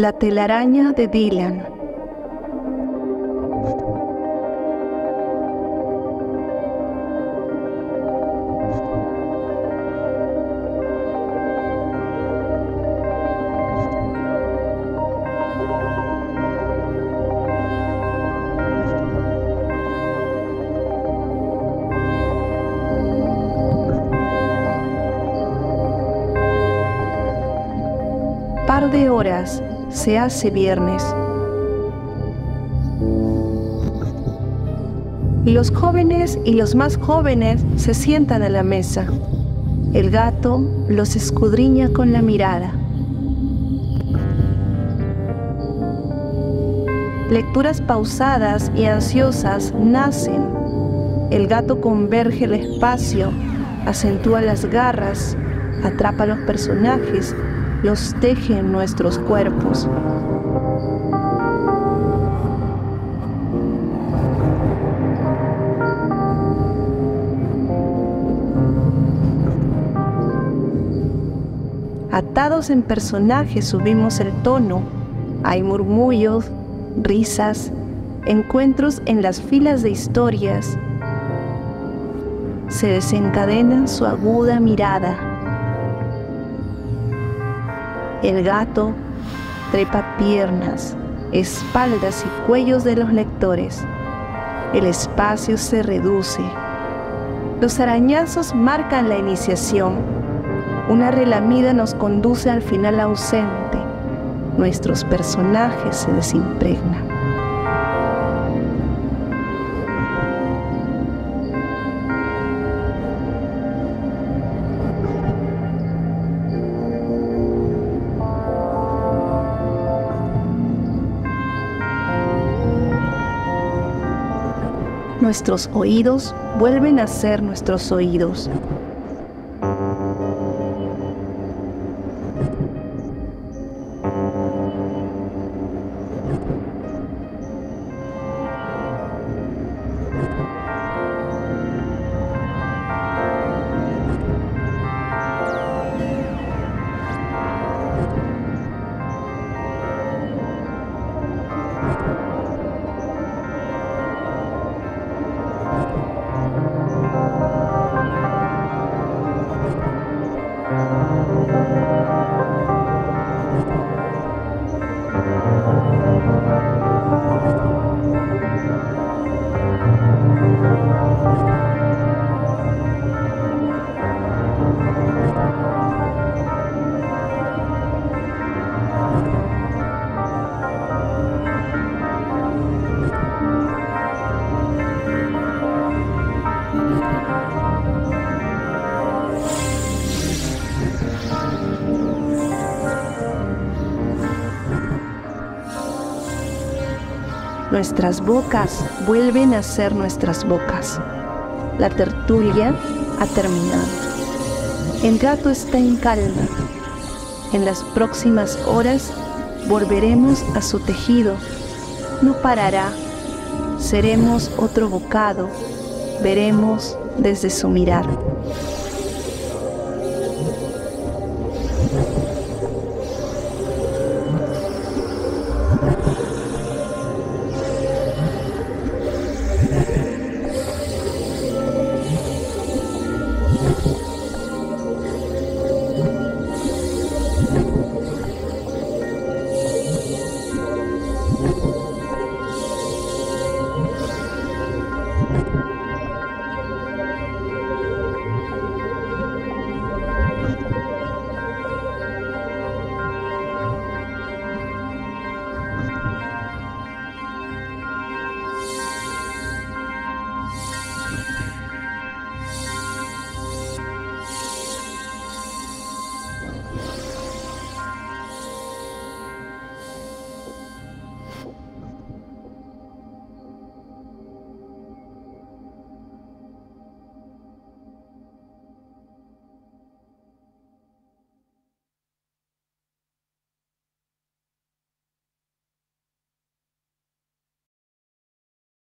La telaraña de Dylan. Par de horas se hace viernes. Los jóvenes y los más jóvenes se sientan a la mesa. El gato los escudriña con la mirada. Lecturas pausadas y ansiosas nacen. El gato converge el espacio, acentúa las garras, atrapa a los personajes, los teje en nuestros cuerpos. Atados en personajes subimos el tono. Hay murmullos, risas, encuentros en las filas de historias. Se desencadena su aguda mirada. El gato trepa piernas, espaldas y cuellos de los lectores. El espacio se reduce. Los arañazos marcan la iniciación. Una relamida nos conduce al final ausente. Nuestros personajes se desimpregnan. Nuestros oídos vuelven a ser nuestros oídos. Nuestras bocas vuelven a ser nuestras bocas. La tertulia ha terminado. El gato está en calma. En las próximas horas volveremos a su tejido. No parará. Seremos otro bocado. Veremos desde su mirar.